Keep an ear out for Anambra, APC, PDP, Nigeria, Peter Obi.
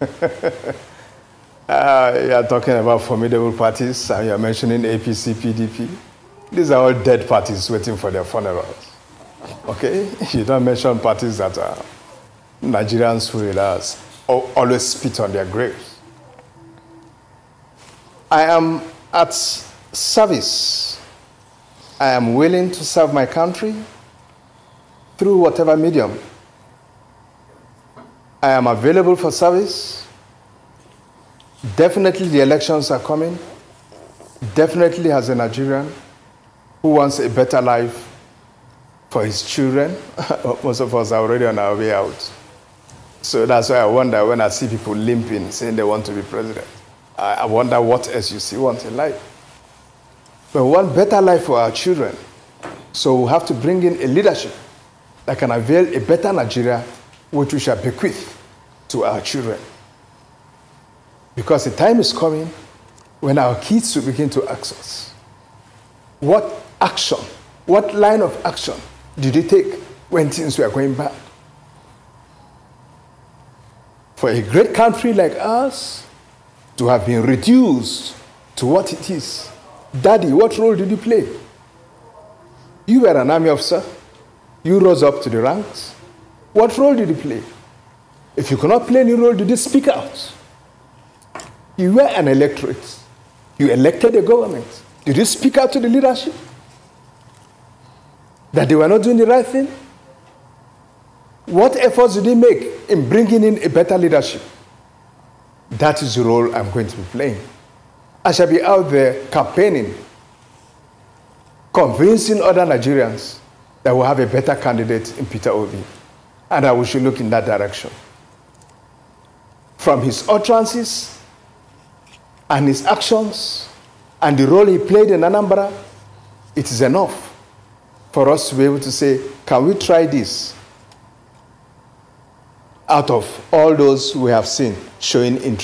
You are talking about formidable parties and you are mentioning APC, PDP. These are all dead parties waiting for their funerals. Okay? You don't mention parties that are Nigerians who will always spit on their graves. I am at service. I am willing to serve my country through whatever medium. I am available for service. Definitely the elections are coming. Definitely as a Nigerian who wants a better life for his children, most of us are already on our way out. So that's why I wonder when I see people limping, saying they want to be president. I wonder what SUC wants in life. But we want better life for our children. So we have to bring in a leadership that can avail a better Nigeria, which we shall bequeath to our children. Because the time is coming when our kids will begin to ask us, what action, what line of action did they take when things were going bad? For a great country like ours to have been reduced to what it is, Daddy, what role did you play? You were an army officer. You rose up to the ranks. What role did you play? If you could not play any role, did you speak out? You were an electorate. You elected a government. Did you speak out to the leadership? That they were not doing the right thing? What efforts did they make in bringing in a better leadership? That is the role I'm going to be playing. I shall be out there campaigning, convincing other Nigerians that we'll have a better candidate in Peter Obi, and that we should look in that direction. From his utterances and his actions and the role he played in Anambra, it is enough for us to be able to say, can we try this? Out of all those we have seen showing interest.